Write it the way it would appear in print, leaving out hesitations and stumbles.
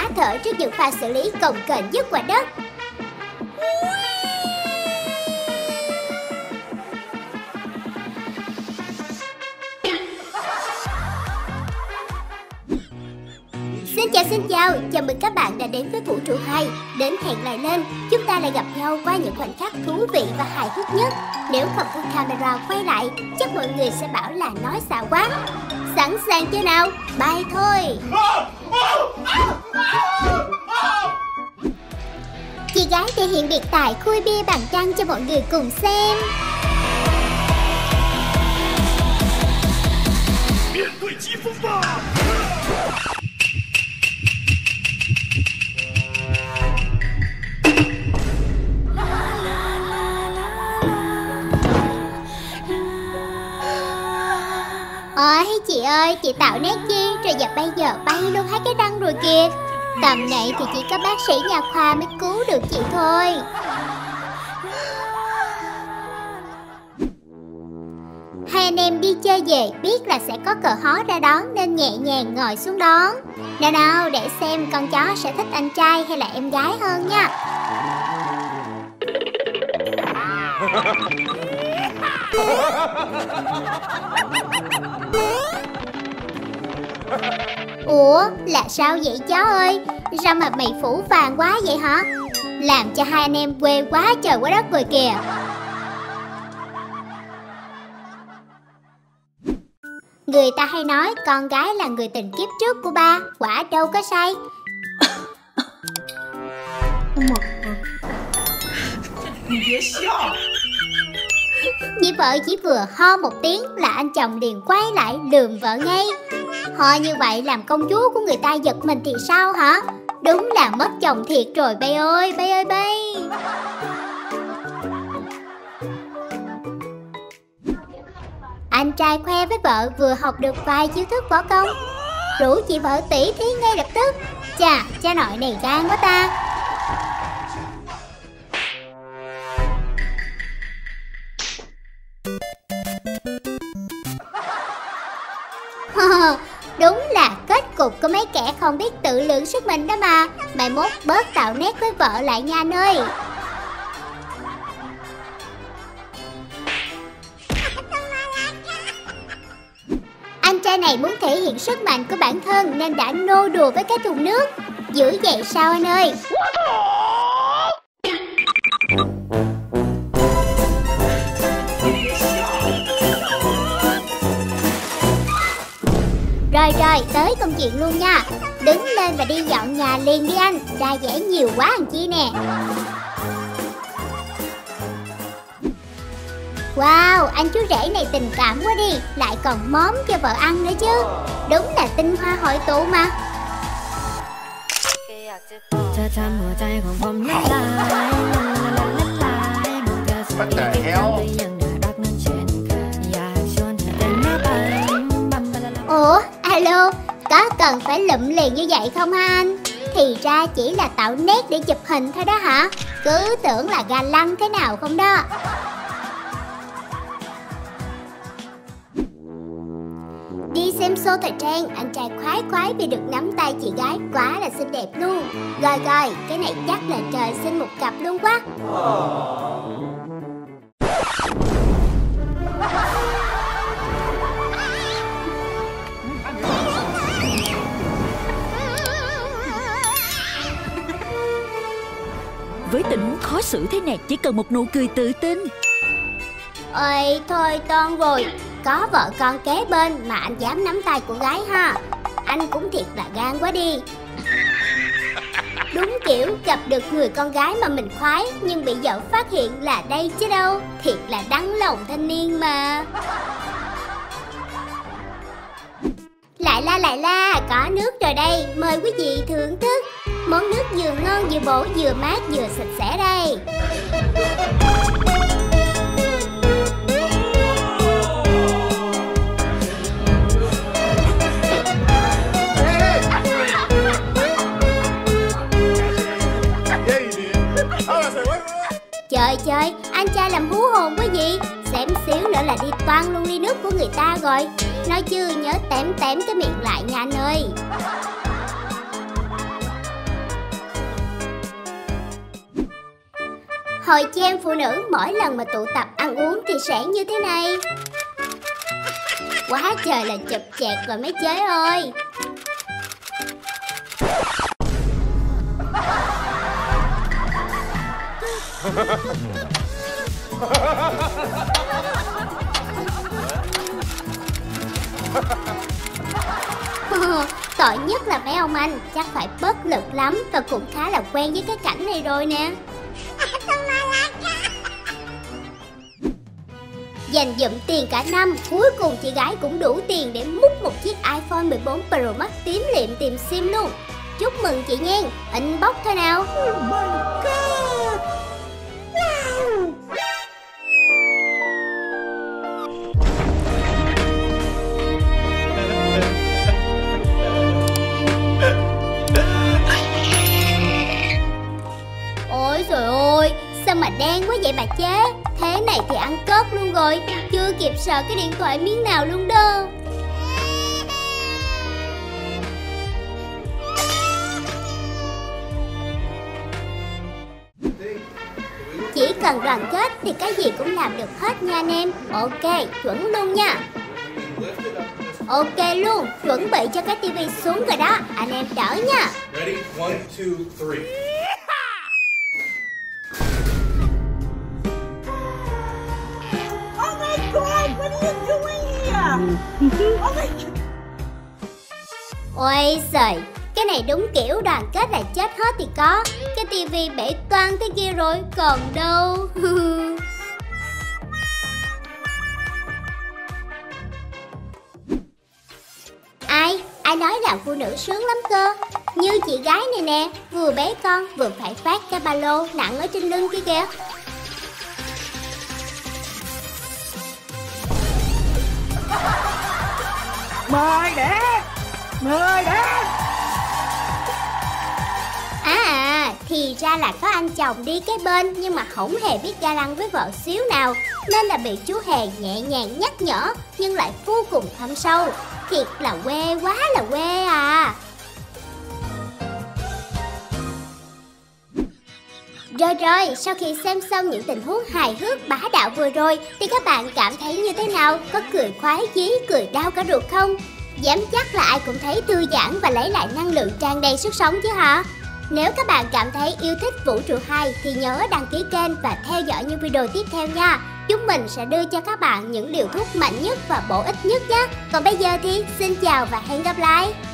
tá thở trước những pha xử lý cồng kềnh nhất quả đất. Xin chào, chào mừng các bạn đã đến với Vũ Trụ Hài. Đến hẹn lại lên, chúng ta lại gặp nhau qua những khoảnh khắc thú vị và hài hước nhất. Nếu không có camera quay lại, chắc mọi người sẽ bảo là nói xạo quá. Sẵn sàng chưa nào? Bay thôi! Chị gái thể hiện biệt tài khui bia bằng trăng cho mọi người cùng xem. Chị ơi, chị tạo nét chi rồi giờ bây giờ bay luôn hết cái răng rồi kìa. Tầm này thì chỉ có bác sĩ nhà khoa mới cứu được chị thôi. Hai anh em đi chơi về biết là sẽ có cờ hó ra đón nên nhẹ nhàng ngồi xuống đón. Nào, để xem con chó sẽ thích anh trai hay là em gái hơn nha. Ủa, là sao vậy chó ơi? Sao mà mày phủ vàng quá vậy hả? Làm cho hai anh em quê quá trời quá đất rồi kìa. Người ta hay nói con gái là người tình kiếp trước của ba, quả đâu có sai. Vì vợ chỉ vừa ho một tiếng là anh chồng liền quay lại lườm vợ ngay. Ho như vậy làm công chúa của người ta giật mình thì sao hả? Đúng là mất chồng thiệt rồi bay ơi, bay ơi bay. Anh trai khoe với vợ vừa học được vài chiêu thức võ công, rủ chị vợ tỉ thí ngay lập tức. Chà, cha nội này gan quá ta. Đúng là kết cục của mấy kẻ không biết tự lượng sức mình đó mà. Mày mốt bớt tạo nét với vợ lại nha anh ơi. Anh trai này muốn thể hiện sức mạnh của bản thân nên đã nô đùa với cái thùng nước. Dữ vậy sao anh ơi? Rồi, tới công chuyện luôn nha. Đứng lên và đi dọn nhà liền đi anh. Ra dễ nhiều quá anh chi nè. Wow, anh chú rể này tình cảm quá đi. Lại còn móm cho vợ ăn nữa chứ. Đúng là tinh hoa hội tụ mà. What the hell? Ủa, alo, có cần phải lụm liền như vậy không hả anh? Thì ra chỉ là tạo nét để chụp hình thôi đó hả? Cứ tưởng là ga lăng thế nào không đó. Đi xem show thời trang, anh trai khoái khoái vì được nắm tay chị gái quá là xinh đẹp luôn. Rồi, cái này chắc là trời sinh một cặp luôn quá. Với tình huống khó xử thế này chỉ cần một nụ cười tự tin. Ôi thôi con rồi, có vợ con kế bên mà anh dám nắm tay của gái ha. Anh cũng thiệt là gan quá đi. Đúng kiểu gặp được người con gái mà mình khoái nhưng bị vợ phát hiện là đây chứ đâu. Thiệt là đắng lòng thanh niên mà. Lại la, có nước rồi đây, mời quý vị thưởng thức. Món nước vừa ngon vừa bổ vừa mát vừa sạch sẽ đây. Trời, anh trai làm hú hồn quá gì. Xém xíu nữa là đi toan luôn ly nước của người ta rồi. Nói chứ nhớ tém cái miệng lại nha anh ơi. Hội chị em phụ nữ mỗi lần mà tụ tập ăn uống thì sẽ như thế này. Quá trời là chụp chẹt rồi mấy chế ơi. Tội nhất là mấy ông anh chắc phải bất lực lắm và cũng khá là quen với cái cảnh này rồi nè. Dành dụm tiền cả năm, cuối cùng chị gái cũng đủ tiền để múc một chiếc iPhone 14 Pro Max tím liệm tìm sim luôn. Chúc mừng chị Nhen, inbox thôi nào. Ôi trời ơi, sao mà đen quá vậy bà chế? Thế này thì ăn cớp luôn rồi, chưa kịp sợ cái điện thoại miếng nào luôn đó. Chỉ cần đoàn kết thì cái gì cũng làm được hết nha anh em. Ok, chuẩn luôn nha. Ok luôn, chuẩn bị cho cái tivi xuống rồi đó, anh em đỡ nha. Ready? 1, 2, 3. Ôi giời, cái này đúng kiểu đoàn kết là chết hết thì có. Cái tivi bể toang thế kia rồi, còn đâu. Ai nói là phụ nữ sướng lắm cơ. Như chị gái này nè, vừa bé con vừa phải phát cái ba lô nặng ở trên lưng kia kìa. Mời đẻ. Thì ra là có anh chồng đi cái bên nhưng mà không hề biết ga lăng với vợ xíu nào, nên là bị chú Hề nhẹ nhàng nhắc nhở nhưng lại vô cùng thâm sâu. Thiệt là quê, quá là quê à. Rồi, sau khi xem xong những tình huống hài hước bá đạo vừa rồi thì các bạn cảm thấy như thế nào? Có cười khoái chí, cười đau cả ruột không? Dám chắc là ai cũng thấy thư giãn và lấy lại năng lượng tràn đầy sức sống chứ hả? Nếu các bạn cảm thấy yêu thích Vũ Trụ Hài thì nhớ đăng ký kênh và theo dõi những video tiếp theo nha. Chúng mình sẽ đưa cho các bạn những liều thuốc mạnh nhất và bổ ích nhất nhé. Còn bây giờ thì xin chào và hẹn gặp lại.